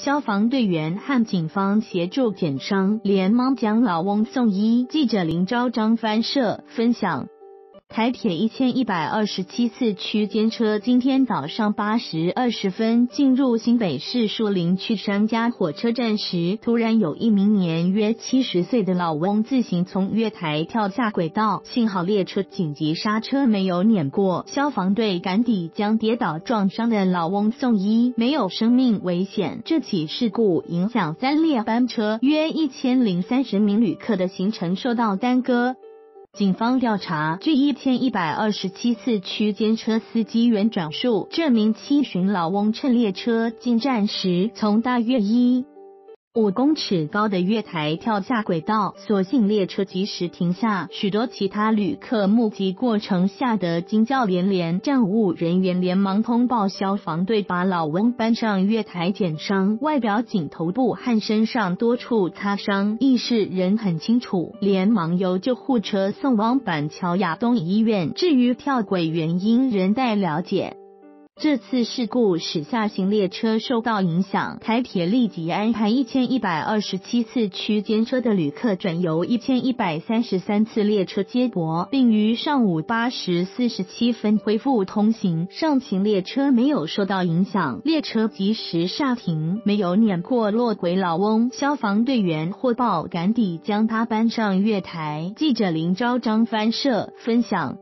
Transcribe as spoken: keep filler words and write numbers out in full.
消防队员和警方协助减伤，连忙将老翁送医。记者林昭章翻社分享。 台铁一千一百二十七次区间车今天早上八时二十分进入新北市树林区山家火车站时，突然有一名年约七十岁的老翁自行从月台跳下轨道，幸好列车紧急刹车没有碾过，消防队赶抵将跌倒撞伤的老翁送医，没有生命危险。这起事故影响三列班车约一千零三十名旅客的行程受到耽搁。 警方调查，据一千一百二十七次区间车司机员转述，这名七旬老翁趁列车进站时，从大约一点五公尺高的月台跳下轨道，所幸列车及时停下。许多其他旅客目击过程吓得惊叫连连，站务人员连忙通报消防队，把老翁搬上月台检伤，外表仅头部和身上多处擦伤，意识人很清楚，连忙由救护车送往板桥亚东医院。至于跳轨原因，仍待了解。 这次事故使下行列车受到影响，台铁立即安排一千一百二十七次区间车的旅客转由一千一百三十三次列车接驳，并于上午八时四十七分恢复通行。上行列车没有受到影响，列车及时刹停，没有碾过落轨老翁。消防队员获报赶抵，将他搬上月台。记者林昭章翻社分享。